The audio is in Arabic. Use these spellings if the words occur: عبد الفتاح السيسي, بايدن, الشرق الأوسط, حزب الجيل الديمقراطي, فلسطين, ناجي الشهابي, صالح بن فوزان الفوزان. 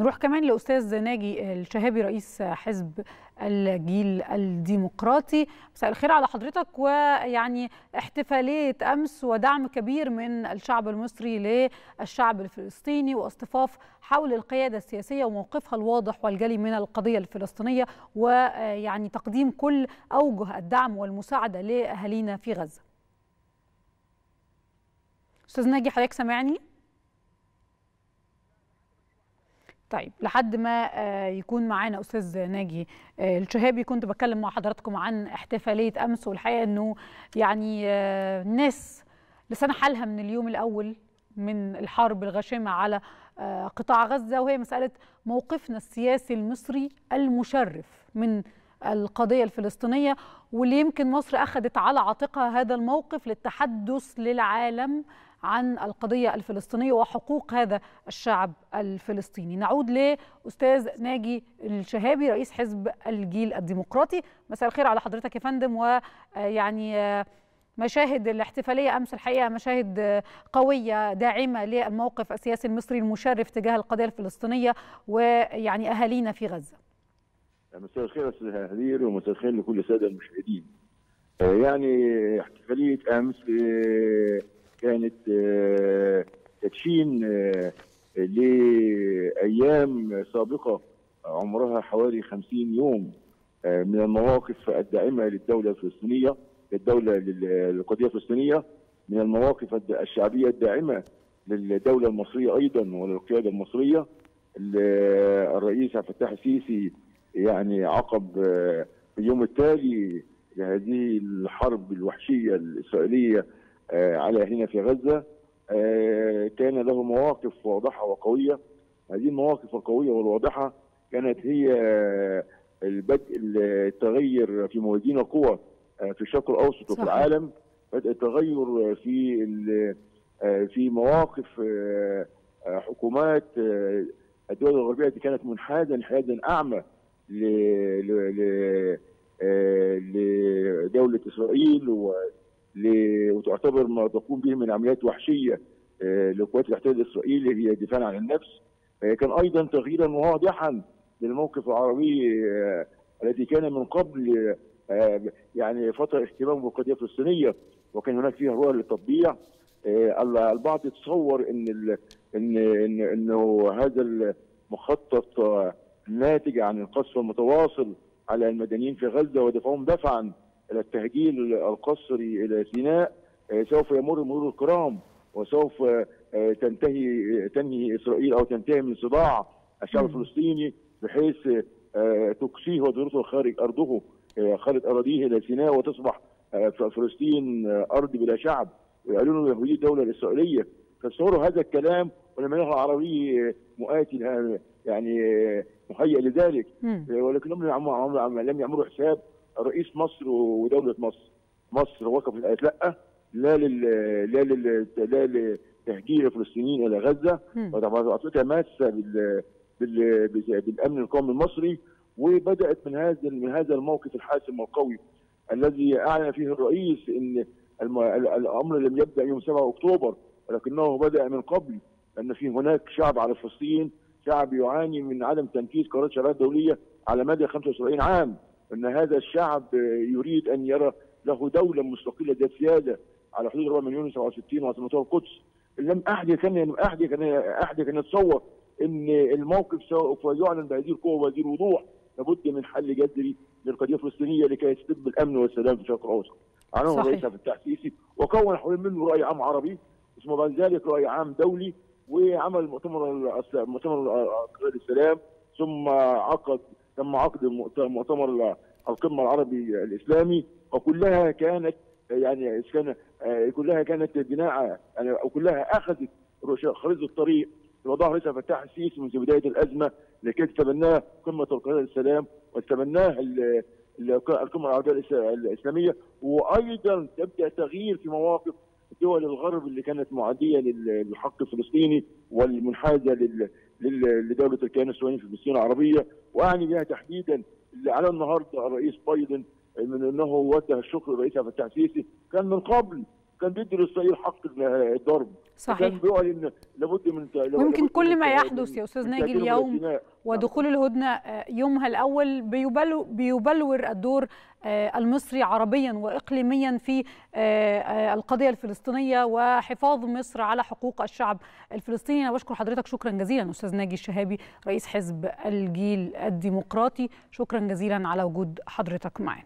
نروح كمان لأستاذ ناجي الشهابي رئيس حزب الجيل الديمقراطي. مساء الخير على حضرتك. ويعني احتفالية أمس ودعم كبير من الشعب المصري للشعب الفلسطيني واصطفاف حول القيادة السياسية وموقفها الواضح والجلي من القضية الفلسطينية، ويعني تقديم كل أوجه الدعم والمساعدة لأهالينا في غزة. أستاذ ناجي حضرتك سامعني؟ طيب لحد ما يكون معانا أستاذ ناجي الشهابي، كنت بتكلم مع حضراتكم عن احتفالية أمس، والحقيقة أنه يعني الناس لسان حالها من اليوم الأول من الحرب الغاشمة على قطاع غزة، وهي مسألة موقفنا السياسي المصري المشرف من القضية الفلسطينية، واللي يمكن مصر أخذت على عاتقها هذا الموقف للتحدث للعالم عن القضية الفلسطينية وحقوق هذا الشعب الفلسطيني. نعود لأستاذ ناجي الشهابي رئيس حزب الجيل الديمقراطي. مساء الخير على حضرتك يا فندم. ويعني مشاهد الاحتفالية أمس الحقيقة مشاهد قوية داعمة للموقف السياسي المصري المشرف تجاه القضية الفلسطينية ويعني أهالينا في غزة. مساء الخير يا أستاذ هدير، ومساء الخير لكل السادة المشاهدين. يعني احتفالية أمس كانت تدشين لأيام سابقة عمرها حوالي 50 يوم من المواقف الداعمة للدولة الفلسطينية، للقضية الفلسطينية، من المواقف الشعبية الداعمة للدولة المصرية أيضا وللقيادة المصرية. الرئيس عبد الفتاح السيسي يعني عقب اليوم التالي لهذه الحرب الوحشية الإسرائيلية على أهلنا في غزة كان له مواقف واضحة وقوية. هذه المواقف القوية والواضحة كانت هي البدء التغير في موازين القوى في الشرق الأوسط وفي العالم، بدء التغير في مواقف حكومات الدول الغربية التي كانت منحازة انحيازا أعمى لدولة إسرائيل وتعتبر ما تقوم به من عمليات وحشيه لقوات الاحتلال الاسرائيلي هي دفاعا عن النفس. كان ايضا تغييرا واضحا للموقف العربي الذي كان من قبل يعني فتره اهتمام بالقضيه الفلسطينيه وكان هناك فيها رؤى للتطبيع. البعض يتصور انه هذا المخطط الناتج عن القصف المتواصل على المدنيين في غزه ودفعهم دفعا الى التهجير القسري الى سيناء سوف يمر مرور الكرام، وسوف تنهي اسرائيل او تنتهي من صداع الشعب الفلسطيني بحيث تكسيه وتدرسه خارج ارضه خارج اراضيه الى سيناء، وتصبح فلسطين ارض بلا شعب ويعلنوا يهوديه الدوله الاسرائيليه. فتصوروا هذا الكلام والمناخ العربي مؤاتي يعني مهيئ لذلك، ولكنهم لم يعملوا حساب رئيس مصر ودولة مصر. مصر وقفت قالت لا لتهجير الفلسطينيين الى غزة، وتعاطفتها ماسة بالامن القومي المصري، وبدات من هذا الموقف الحاسم والقوي الذي اعلن فيه الرئيس ان الامر لم يبدا يوم 7 أكتوبر، ولكنه بدا من قبل، ان في هناك شعب على فلسطين، شعب يعاني من عدم تنفيذ قرارات شرعية دولية على مدى 75 عام، ان هذا الشعب يريد ان يرى له دوله مستقله ذات سياده على حدود 4 مليون و67 وعاصمتها القدس. لم احد كان يتصور ان الموقف سوف يعلن بهذه القوه وهذه الوضوح. لابد من حل جذري للقضيه الفلسطينيه لكي يستتب الامن والسلام في الشرق الاوسط. عنوان الرئيس عبد الفتاح السيسي وكون حوالين منه راي عام عربي، ثم بعد ذلك راي عام دولي، وعمل مؤتمر السلام، ثم تم عقد مؤتمر القمه العربي الاسلامي، وكلها كانت يعني كلها كانت بناء يعني وكلها اخذت خريطه الطريق وضعها الرئيس عبد الفتاح السيسي منذ بدايه الازمه لكي تتبناه قمه القاهره للسلام، وتتبناه القمه العربيه الاسلاميه، وايضا تبدا تغيير في مواقف دول الغرب اللي كانت معاديه للحق الفلسطيني والمنحازه لدوله الكيان الصهيوني في فلسطين العربيه. واعني بها تحديدا اللي اعلنه النهارده الرئيس بايدن من انه وجه الشكر للرئيس عبد الفتاح السيسي. كان من قبل كان بيدي لإسرائيل حق الضرب. صحيح. كان بيقول إن لابد من ممكن كل ما يحدث يا أستاذ ناجي اليوم ودخول الهدنة يومها الأول بيبلور الدور المصري عربيا وإقليميا في القضية الفلسطينية وحفاظ مصر على حقوق الشعب الفلسطيني. أنا بشكر حضرتك شكرا جزيلا أستاذ ناجي الشهابي رئيس حزب الجيل الديمقراطي، شكرا جزيلا على وجود حضرتك معنا.